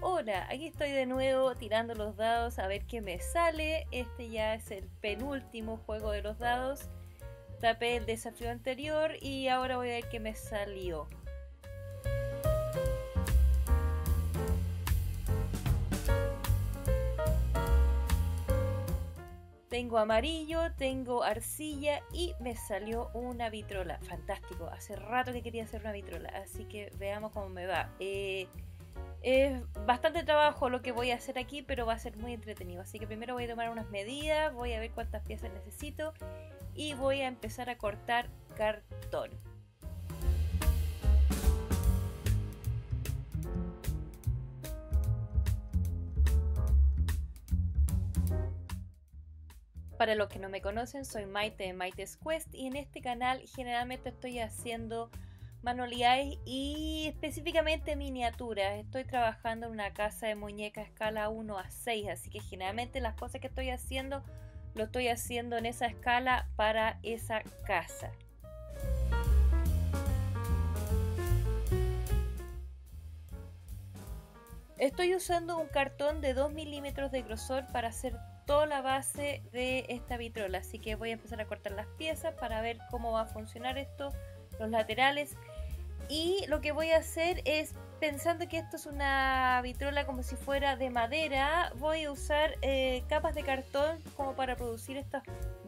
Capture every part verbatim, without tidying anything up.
Hola, aquí estoy de nuevo tirando los dados a ver qué me sale. Este ya es el penúltimo juego de los dados. Tapé el desafío anterior y ahora voy a ver qué me salió. Tengo amarillo, tengo arcilla y me salió una vitrola. Fantástico, hace rato que quería hacer una vitrola, así que veamos cómo me va. Eh, es bastante trabajo lo que voy a hacer aquí, pero va a ser muy entretenido. Así que primero voy a tomar unas medidas, voy a ver cuántas piezas necesito y voy a empezar a cortar cartón. Para los que no me conocen, soy Maite de Maite's Quest y en este canal generalmente estoy haciendo manualidades y específicamente miniaturas. Estoy trabajando en una casa de muñecas escala uno a seis, así que generalmente las cosas que estoy haciendo lo estoy haciendo en esa escala para esa casa. Estoy usando un cartón de dos milímetros de grosor para hacer toda la base de esta vitrola, así que voy a empezar a cortar las piezas para ver cómo va a funcionar esto, los laterales. Y lo que voy a hacer es, pensando que esto es una vitrola como si fuera de madera, voy a usar eh, capas de cartón como para producir estos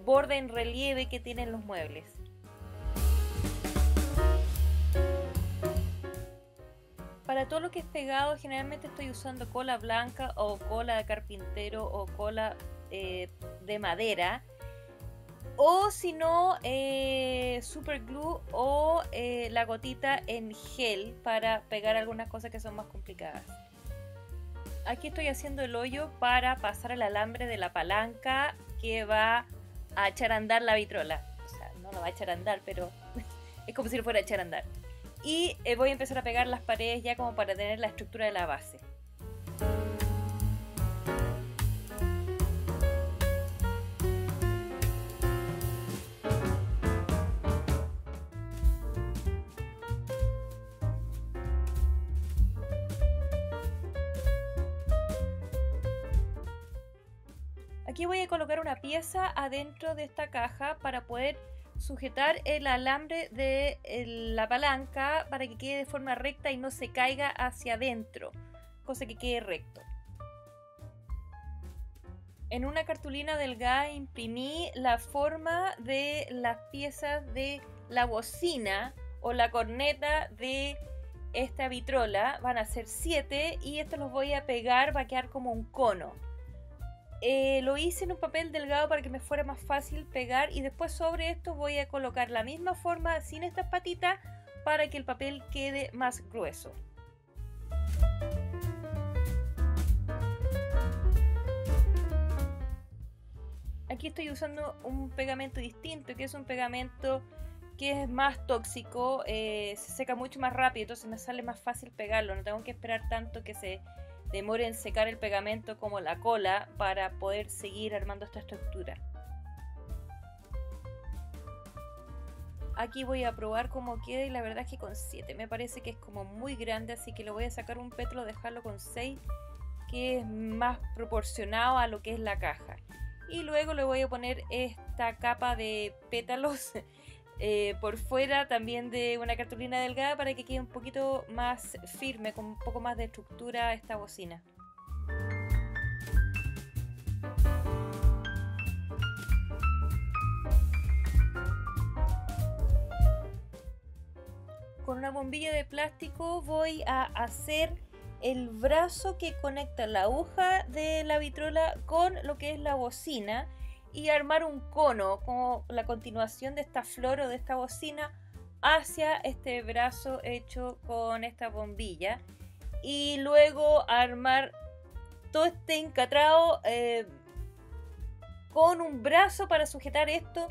bordes en relieve que tienen los muebles. Para todo lo que es pegado, generalmente estoy usando cola blanca o cola de carpintero o cola eh, de madera. O si no, eh, super glue o eh, la gotita en gel para pegar algunas cosas que son más complicadas. Aquí estoy haciendo el hoyo para pasar el alambre de la palanca que va a echar a andar la vitrola. O sea, no la va a echar a andar, pero es como si lo fuera a echar a andar. Y eh, voy a empezar a pegar las paredes ya como para tener la estructura de la base. Aquí voy a colocar una pieza adentro de esta caja para poder sujetar el alambre de la palanca para que quede de forma recta y no se caiga hacia adentro, cosa que quede recto. En una cartulina delgada imprimí la forma de las piezas de la bocina o la corneta de esta vitrola. Van a ser siete y estos los voy a pegar, va a quedar como un cono. Eh, lo hice en un papel delgado para que me fuera más fácil pegar y después sobre esto voy a colocar la misma forma sin estas patitas para que el papel quede más grueso. Aquí estoy usando un pegamento distinto, que es un pegamento que es más tóxico, eh, se seca mucho más rápido, entonces me sale más fácil pegarlo, no tengo que esperar tanto que se demora en secar el pegamento como la cola para poder seguir armando esta estructura. Aquí voy a probar cómo queda y la verdad es que con siete me parece que es como muy grande, así que le voy a sacar un pétalo, dejarlo con seis, que es más proporcionado a lo que es la caja. Y luego le voy a poner esta capa de pétalos eh, por fuera también de una cartulina delgada para que quede un poquito más firme, con un poco más de estructura esta bocina. Con una bombilla de plástico voy a hacer el brazo que conecta la aguja de la vitrola con lo que es la bocina y armar un cono como la continuación de esta flor o de esta bocina hacia este brazo hecho con esta bombilla y luego armar todo este encatrado eh, con un brazo para sujetar esto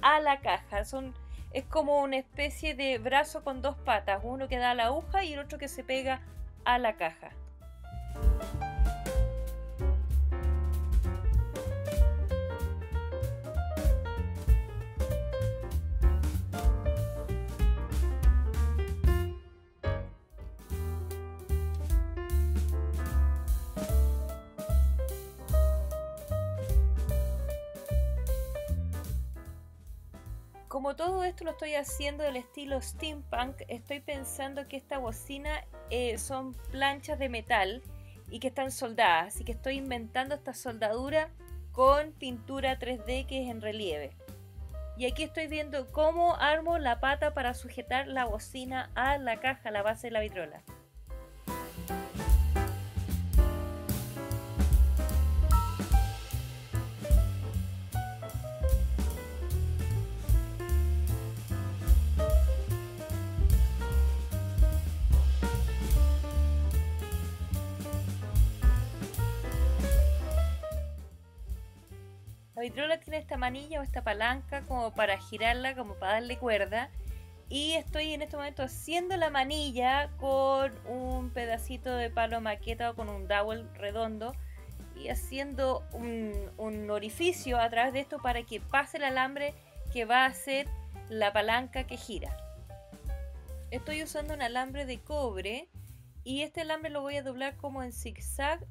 a la caja. Son, es como una especie de brazo con dos patas, uno que da a la aguja y el otro que se pega a la caja. como todo esto lo estoy haciendo del estilo steampunk, estoy pensando que esta bocina eh, son planchas de metal y que están soldadas, así que estoy inventando esta soldadura con pintura tres D que es en relieve. Y aquí estoy viendo cómo armo la pata para sujetar la bocina a la caja, a la base de la Victrola. La Victrola tiene esta manilla o esta palanca como para girarla, como para darle cuerda, y estoy en este momento haciendo la manilla con un pedacito de palo maqueta o con un dowel redondo y haciendo un, un orificio a través de esto para que pase el alambre que va a ser la palanca que gira. Estoy usando un alambre de cobre y este alambre lo voy a doblar como en zigzag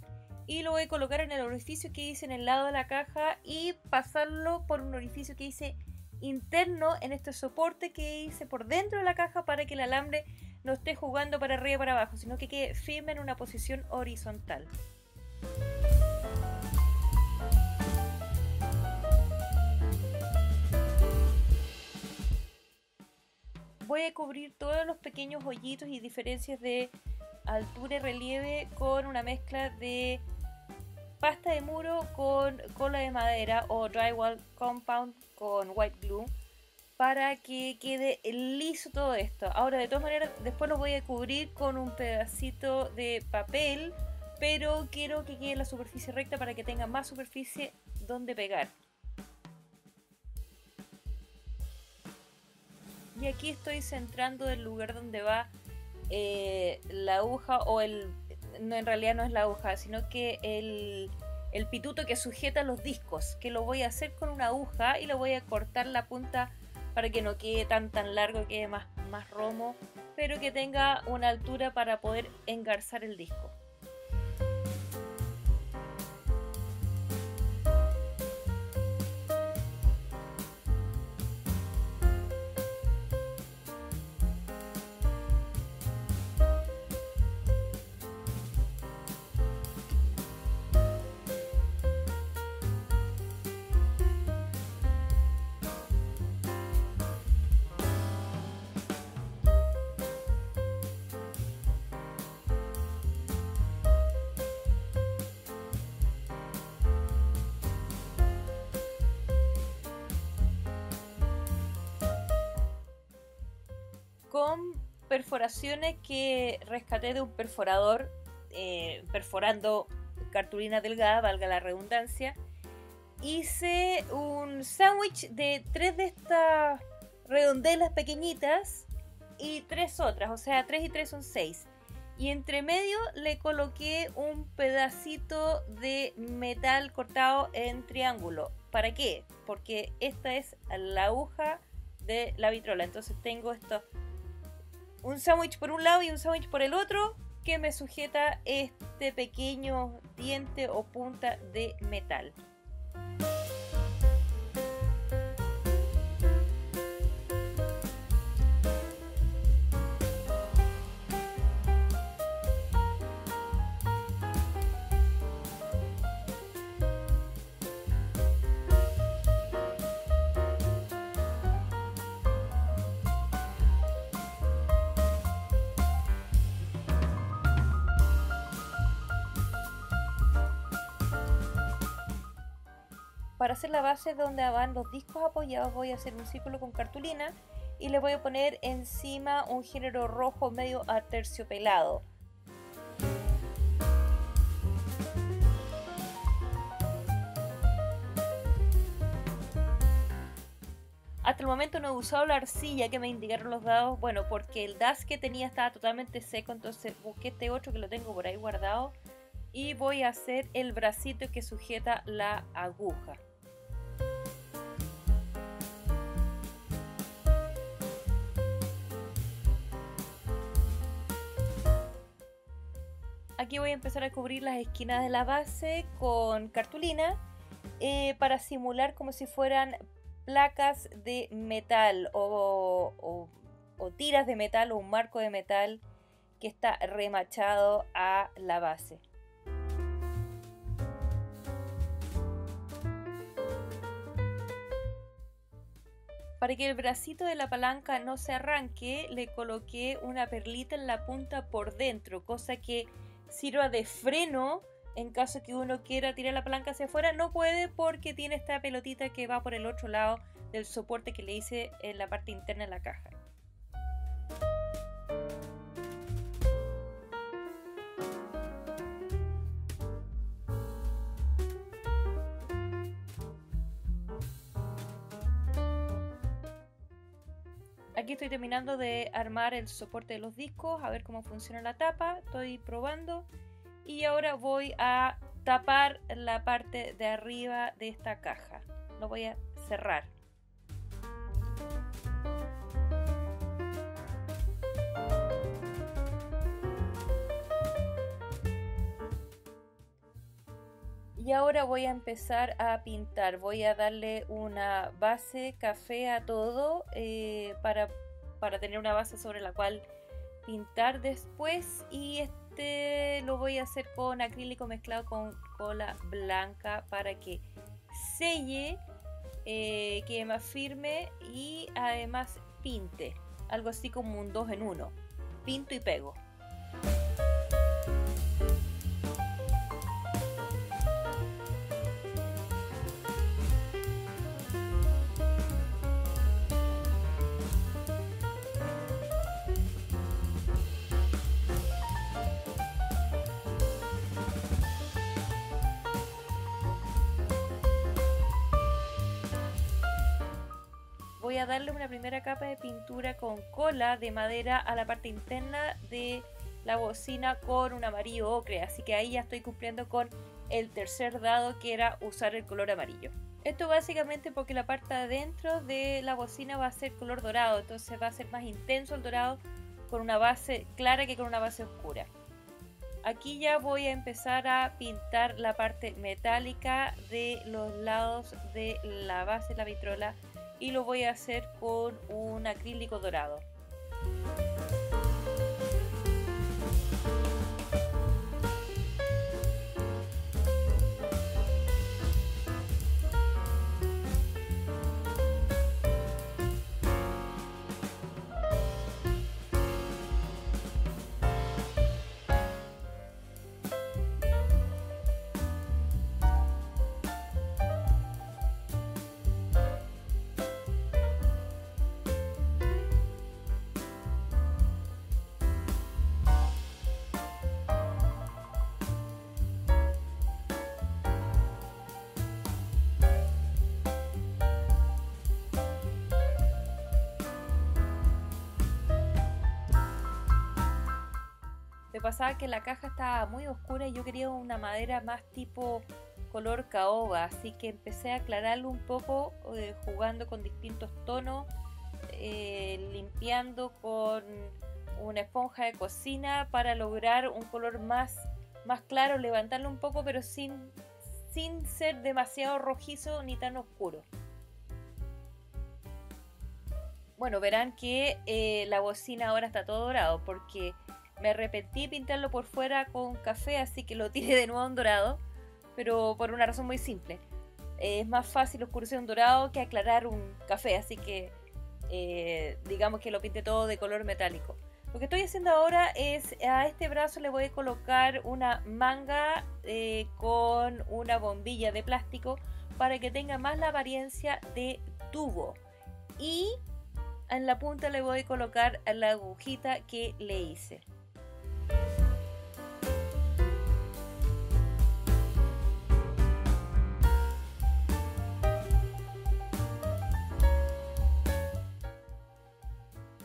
y lo voy a colocar en el orificio que hice en el lado de la caja y pasarlo por un orificio que hice interno en este soporte que hice por dentro de la caja para que el alambre no esté jugando para arriba y para abajo, sino que quede firme en una posición horizontal. Voy a cubrir todos los pequeños hoyitos y diferencias de altura y relieve con una mezcla de pasta de muro con cola de madera o drywall compound con white glue para que quede liso todo esto. Ahora, de todas maneras, después lo voy a cubrir con un pedacito de papel, pero quiero que quede la superficie recta para que tenga más superficie donde pegar. Y aquí estoy centrando el lugar donde va eh, la aguja o el... No, en realidad no es la aguja, sino que el, el pituto que sujeta los discos, que lo voy a hacer con una aguja y lo voy a cortar la punta para que no quede tan tan largo, quede más, más romo, pero que tenga una altura para poder engarzar el disco. Con perforaciones que rescaté de un perforador, eh, perforando cartulina delgada, valga la redundancia, hice un sándwich de tres de estas redondelas pequeñitas y tres otras, o sea, tres y tres son seis. Y entre medio le coloqué un pedacito de metal cortado en triángulo. ¿Para qué? Porque esta es la aguja de la Victrola, entonces tengo estos... un sándwich por un lado y un sándwich por el otro que me sujeta este pequeño diente o punta de metal. Para hacer la base donde van los discos apoyados voy a hacer un círculo con cartulina y le voy a poner encima un género rojo medio aterciopelado. Hasta el momento no he usado la arcilla que me indicaron los dados, bueno, porque el D A S que tenía estaba totalmente seco, entonces busqué este otro que lo tengo por ahí guardado y voy a hacer el bracito que sujeta la aguja. Aquí voy a empezar a cubrir las esquinas de la base con cartulina eh, para simular como si fueran placas de metal o, o, o tiras de metal o un marco de metal que está remachado a la base. Para que el bracito de la palanca no se arranque, le coloqué una perlita en la punta por dentro, cosa que sirva de freno en caso que uno quiera tirar la palanca hacia afuera. No puede porque tiene esta pelotita que va por el otro lado del soporte que le hice en la parte interna de la caja. Aquí estoy terminando de armar el soporte de los discos, a ver cómo funciona la tapa, estoy probando. Y ahora voy a tapar la parte de arriba de esta caja, lo voy a cerrar. Y ahora voy a empezar a pintar, voy a darle una base café a todo eh, para, para tener una base sobre la cual pintar después, y este lo voy a hacer con acrílico mezclado con cola blanca para que selle, eh, quede más firme y además pinte, algo así como un dos en uno, pinto y pego. Voy a darle una primera capa de pintura con cola de madera a la parte interna de la bocina con un amarillo ocre, así que ahí ya estoy cumpliendo con el tercer dado, que era usar el color amarillo. Esto básicamente porque la parte de adentro de la bocina va a ser color dorado, entonces va a ser más intenso el dorado con una base clara que con una base oscura. Aquí ya voy a empezar a pintar la parte metálica de los lados de la base de la Victrola, y lo voy a hacer con un acrílico dorado. Me pasaba que la caja estaba muy oscura y yo quería una madera más tipo color caoba, así que empecé a aclararlo un poco eh, jugando con distintos tonos, eh, limpiando con una esponja de cocina para lograr un color más, más claro, levantarlo un poco pero sin, sin ser demasiado rojizo ni tan oscuro. Bueno, verán que eh, la bocina ahora está todo dorado porque me arrepentí pintarlo por fuera con café, así que lo tiré de nuevo en dorado, pero por una razón muy simple. Eh, es más fácil oscurecer un dorado que aclarar un café, así que eh, digamos que lo pinté todo de color metálico. Lo que estoy haciendo ahora es, a este brazo le voy a colocar una manga eh, con una bombilla de plástico para que tenga más la apariencia de tubo. Y en la punta le voy a colocar la agujita que le hice.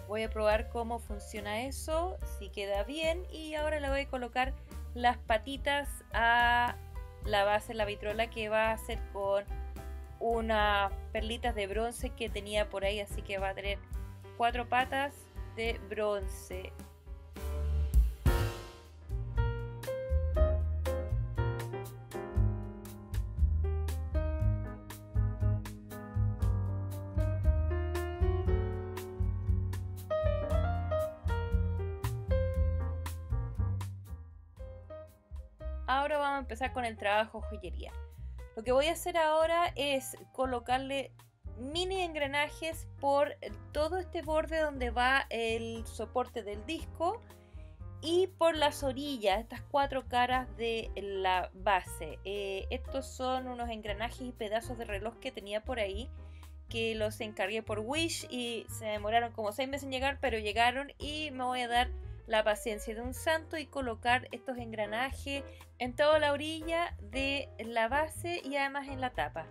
Voy a probar cómo funciona eso, si queda bien, y ahora le voy a colocar las patitas a la base de la Victrola, que va a ser con unas perlitas de bronce que tenía por ahí, así que va a tener cuatro patas de bronce. ahora vamos a empezar con el trabajo joyería. Lo que voy a hacer ahora es colocarle mini engranajes por todo este borde donde va el soporte del disco y por las orillas, estas cuatro caras de la base. Eh, estos son unos engranajes y pedazos de reloj que tenía por ahí, que los encargué por Wish y se demoraron como seis meses en llegar, pero llegaron y me voy a dar la paciencia de un santo y colocar estos engranajes en toda la orilla de la base y además en la tapa.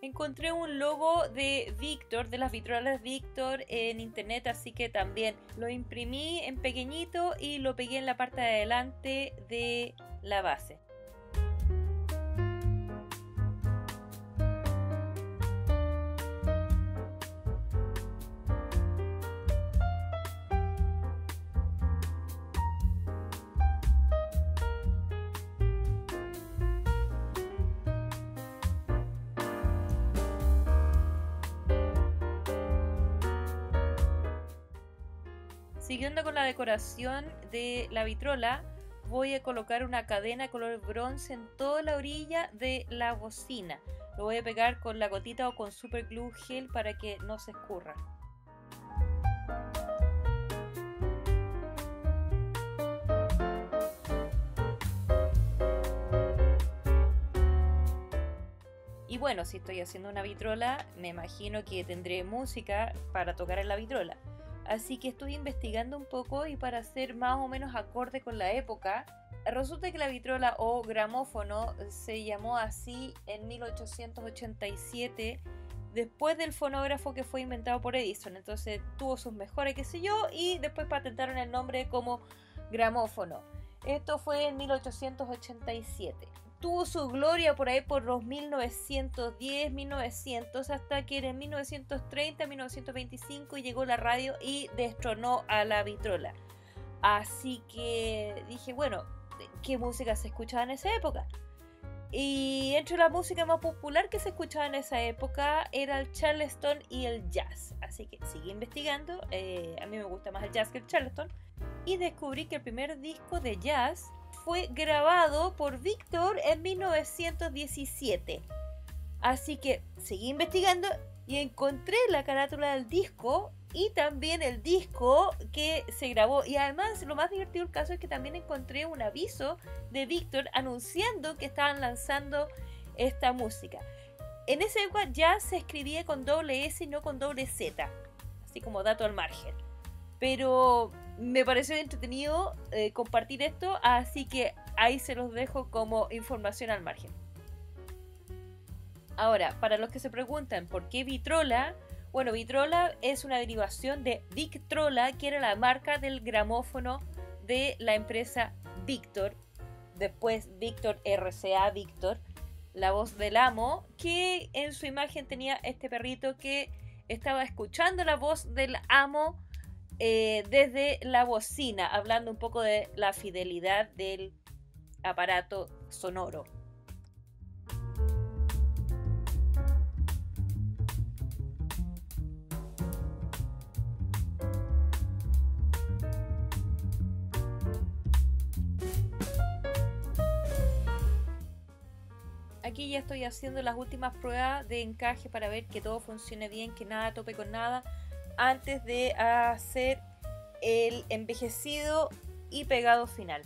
Encontré un logo de Victor, de las vitrolas Victor en internet, así que también lo imprimí en pequeñito y lo pegué en la parte de adelante de la base. Siguiendo con la decoración de la vitrola, voy a colocar una cadena color bronce en toda la orilla de la bocina. Lo voy a pegar con la gotita o con super glue gel para que no se escurra. Y bueno, si estoy haciendo una vitrola, me imagino que tendré música para tocar en la vitrola. Así que estoy investigando un poco y para ser más o menos acorde con la época, resulta que la vitrola o gramófono se llamó así en mil ochocientos ochenta y siete, después del fonógrafo que fue inventado por Edison. Entonces tuvo sus mejores, qué sé yo, y después patentaron el nombre como gramófono. Esto fue en mil ochocientos ochenta y siete. Tuvo su gloria por ahí por los mil novecientos diez, mil novecientos, hasta que en mil novecientos treinta, mil novecientos veinticinco llegó la radio y destronó a la vitrola. Así que dije, bueno, ¿qué música se escuchaba en esa época? Y entre la música más popular que se escuchaba en esa época era el Charleston y el Jazz. Así que seguí investigando, eh, a mí me gusta más el Jazz que el Charleston. Y descubrí que el primer disco de Jazz fue grabado por Victor en mil novecientos diecisiete. Así que seguí investigando y encontré la carátula del disco y también el disco que se grabó. Y además, lo más divertido del caso es que también encontré un aviso de Victor anunciando que estaban lanzando esta música. En esa época ya se escribía con doble S y no con doble Z, así como dato al margen. Pero me pareció entretenido eh, compartir esto, así que ahí se los dejo como información al margen. Ahora, para los que se preguntan por qué vitrola, bueno, vitrola es una derivación de Victrola, que era la marca del gramófono de la empresa Victor, después Victor R C A Victor, la voz del amo, que en su imagen tenía este perrito que estaba escuchando la voz del amo Eh, desde la bocina, hablando un poco de la fidelidad del aparato sonoro. Aquí ya estoy haciendo las últimas pruebas de encaje para ver que todo funcione bien, que nada tope con nada, antes de hacer el envejecido y pegado final.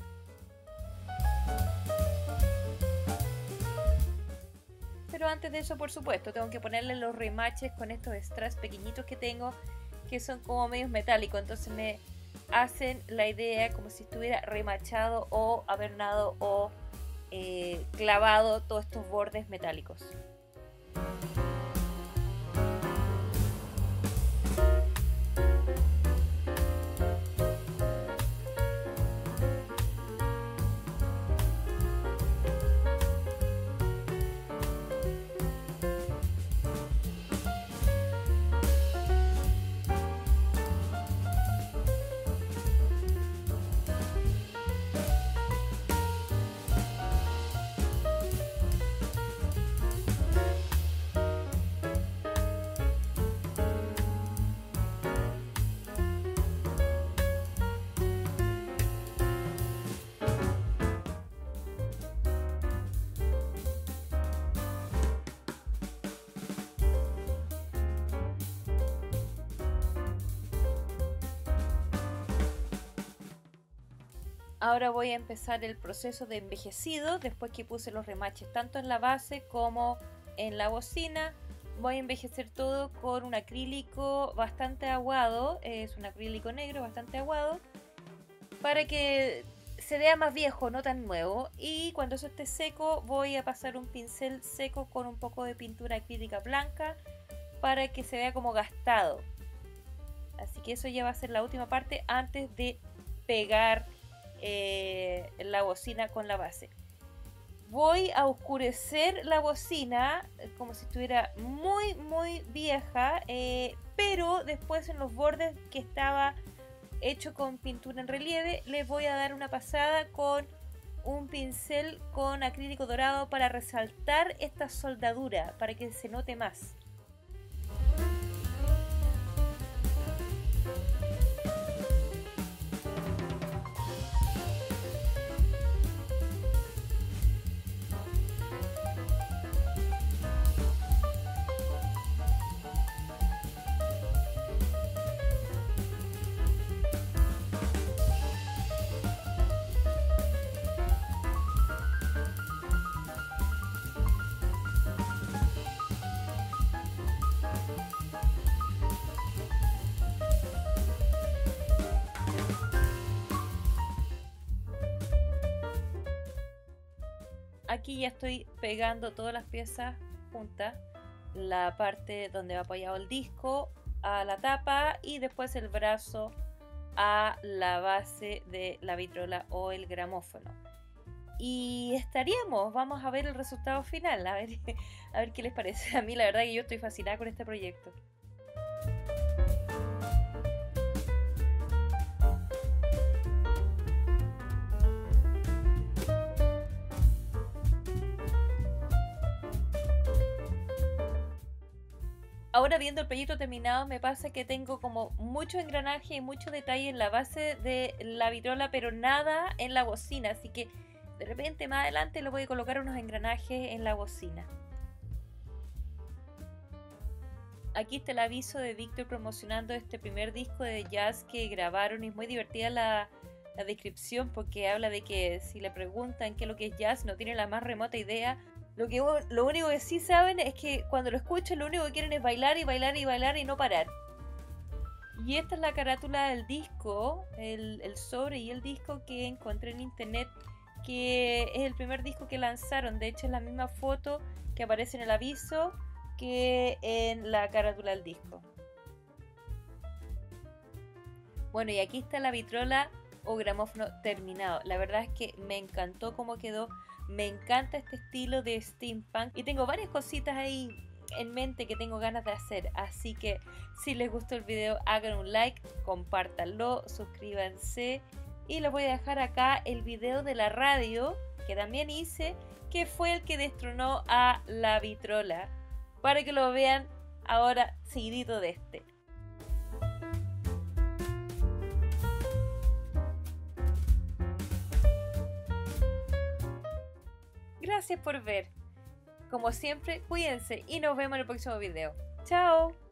Pero antes de eso, por supuesto, tengo que ponerle los remaches con estos straps pequeñitos que tengo, que son como medios metálicos, entonces me hacen la idea como si estuviera remachado o avernado o eh, clavado todos estos bordes metálicos. Ahora voy a empezar el proceso de envejecido. Después que puse los remaches tanto en la base como en la bocina, voy a envejecer todo con un acrílico bastante aguado, es un acrílico negro bastante aguado, para que se vea más viejo, no tan nuevo. Y cuando eso esté seco voy a pasar un pincel seco con un poco de pintura acrílica blanca para que se vea como gastado. Así que eso ya va a ser la última parte antes de pegar eh, la bocina con la base. Voy a oscurecer la bocina como si estuviera muy muy vieja, eh, pero después en los bordes que estaba hecho con pintura en relieve les voy a dar una pasada con un pincel con acrílico dorado para resaltar esta soldadura, para que se note más. Aquí ya estoy pegando todas las piezas juntas, la parte donde va apoyado el disco a la tapa y después el brazo a la base de la vitrola o el gramófono. Y estaríamos, vamos a ver el resultado final, a ver, a ver qué les parece. A mí la verdad que yo estoy fascinada con este proyecto. Ahora, viendo el proyecto terminado, me pasa que tengo como mucho engranaje y mucho detalle en la base de la vitrola, pero nada en la bocina, así que de repente más adelante le voy a colocar unos engranajes en la bocina. Aquí está el aviso de Victor promocionando este primer disco de jazz que grabaron, y es muy divertida la, la descripción porque habla de que si le preguntan qué es lo que es jazz no tiene la más remota idea. Lo, que, lo único que sí saben es que cuando lo escuchan lo único que quieren es bailar y bailar y bailar y no parar. Y esta es la carátula del disco, el, el sobre y el disco que encontré en internet, que es el primer disco que lanzaron. De hecho es la misma foto que aparece en el aviso que en la carátula del disco. Bueno, y aquí está la vitrola o gramófono terminado. La verdad es que me encantó cómo quedó. Me encanta este estilo de steampunk y tengo varias cositas ahí en mente que tengo ganas de hacer. Así que si les gustó el video, hagan un like, compártanlo, suscríbanse. Y les voy a dejar acá el video de la radio que también hice, que fue el que destronó a la vitrola, para que lo vean ahora seguidito de este. Gracias por ver. Como siempre, cuídense y nos vemos en el próximo video. ¡Chao!